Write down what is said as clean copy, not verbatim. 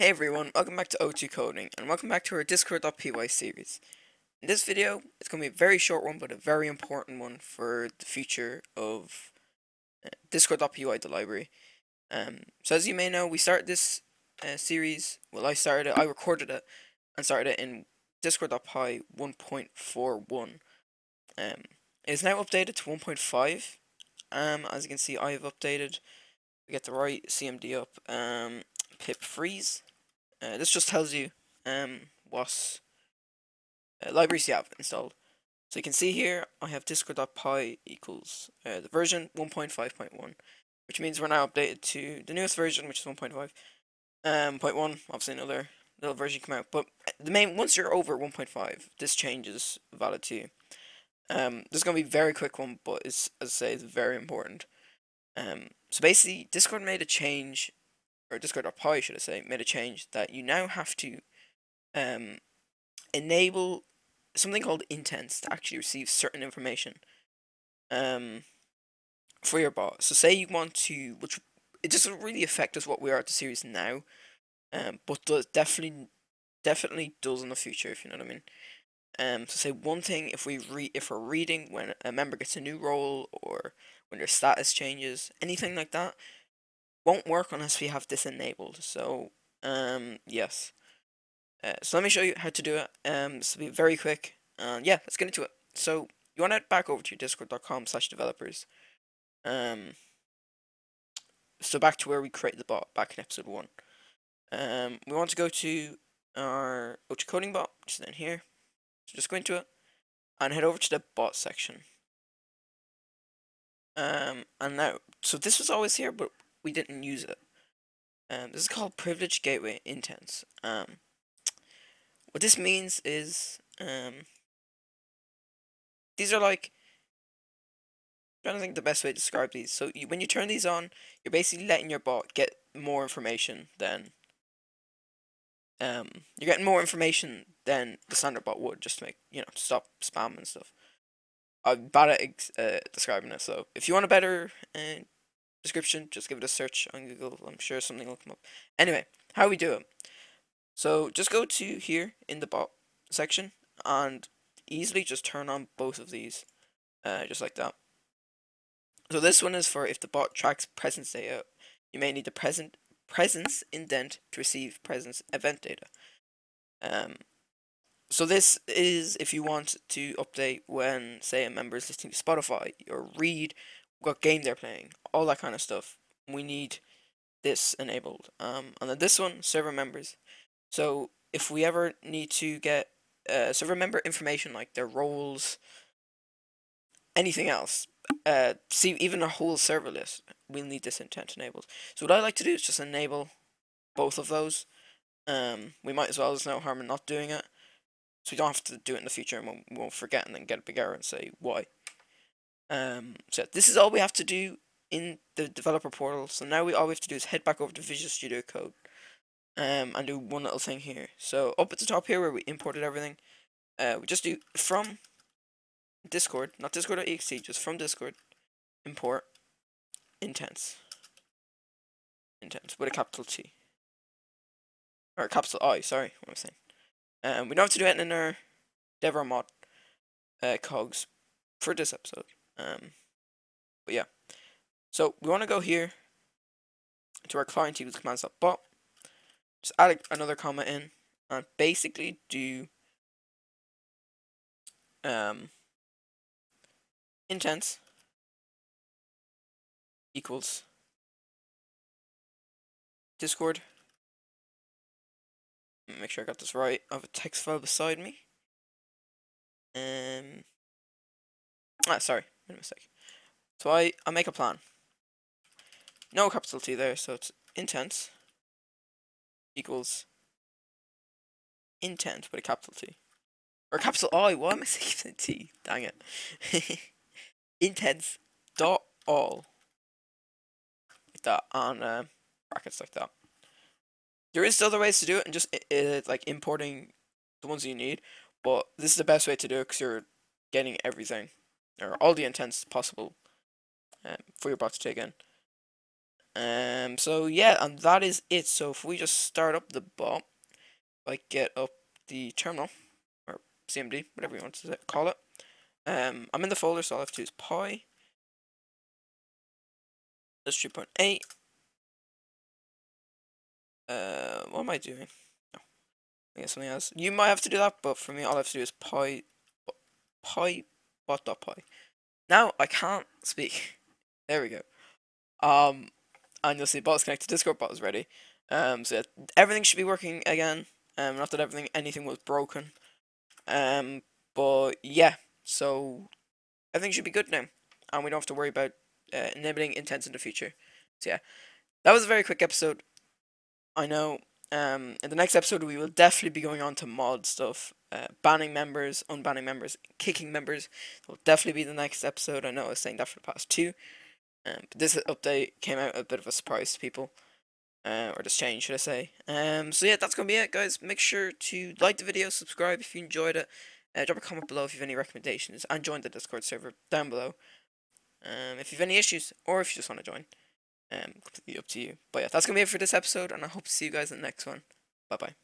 Hey everyone, welcome back to O2 Coding, and welcome back to our Discord.py series. In this video, it's going to be a very short one, but a very important one for the future of Discord.py, the library. So as you may know, we started this series, well I recorded it, and started it in Discord.py 1.41. It's now updated to 1.5. As you can see, I have updated, we get the right CMD up, pip freeze. This just tells you what libraries you have installed. So you can see here I have discord.py equals the version 1.5.1, which means we're now updated to the newest version, which is 1.5.1. Obviously another little version come out, but the main, once you're over 1.5, this change is valid to you. This is going to be a very quick one, but it's, as I say, it's very important. So basically Discord made a change, or Discord.py should I say, made a change that you now have to enable something called intents to actually receive certain information for your bot. So say you want to, which it doesn't really affect us what we are at the series now, but does definitely does in the future, if you know what I mean. So say one thing, if we're reading when a member gets a new role or when their status changes, anything like that won't work unless we have this enabled. So yes, so let me show you how to do it. This will be very quick, and yeah, let's get into it. So you want to head back over to your discord.com/developers, so back to where we created the bot back in episode 1. We want to go to our O2 Coding bot, which is in here, so just go into it and head over to the bot section. And now, so this was always here, but we didn't use it. This is called privileged gateway intents. What this means is, these are like, I'm trying to think the best way to describe these. So when you turn these on, you're basically letting your bot get more information than, you're getting more information than the standard bot would, just to make, you know, to stop spam and stuff. I'm bad at describing it, so if you want a better description, just give it a search on Google. I'm sure something will come up. Anyway, how we do it. So just go to here in the bot section and easily just turn on both of these, just like that. So this one is for if the bot tracks presence data, you may need the presence indent to receive presence event data. So this is if you want to update when, say, a member is listening to Spotify or read what game they're playing, all that kind of stuff. We need this enabled. And then this one, server members. So if we ever need to get server member information like their roles, anything else, see even a whole server list, we'll need this intent enabled. So what I like to do is just enable both of those. We might as well, there's no harm in not doing it, so we don't have to do it in the future and we won't forget and then get bigger and say why. So this is all we have to do in the developer portal. So now all we have to do is head back over to Visual Studio Code, and do one little thing here. So up at the top here where we imported everything, we just do from Discord, not Discord.exe, just from Discord, import intents with a capital T, or capital I, sorry, what I'm saying. We don't have to do it in our dev or mod cogs for this episode. But yeah, so we want to go here to our client equals commands.bot, just add another comma in, and basically do intents equals Discord. Make sure I got this right. I have a text file beside me. Sorry, made a mistake. So I make a plan. No capital T there, so it's intents equals intent with a capital T. Or capital I, why am I saying T? Dang it. Intents dot all. Like that, on brackets like that. There is other ways to do it, and just like importing the ones you need, but this is the best way to do it because you're getting everything, or all the intents possible, for your bot to take in. So yeah, and that is it. So if we just start up the bot, if I get up the terminal, or CMD, whatever you want to call it. I'm in the folder, so I'll have to use Py. That's 3.8. What am I doing? Oh, I guess something else. You might have to do that, but for me, all I have to do is Py bot.py. Now I can't speak. There we go. And you'll see bot's connected, Discord bot is ready. So yeah, everything should be working again. Not that anything was broken. But yeah, so everything should be good now, and we don't have to worry about enabling intents in the future. So yeah, that was a very quick episode. I know. In the next episode, we will definitely be going on to mod stuff, banning members, unbanning members, kicking members. It will definitely be the next episode. I know I was saying that for the past two. But this update came out a bit of a surprise to people, or this change, should I say. So yeah, that's going to be it, guys. Make sure to like the video, subscribe if you enjoyed it, drop a comment below if you have any recommendations, and join the Discord server down below. If you have any issues, or if you just want to join, completely up to you. But yeah, that's going to be it for this episode, and I hope to see you guys in the next one. Bye-bye.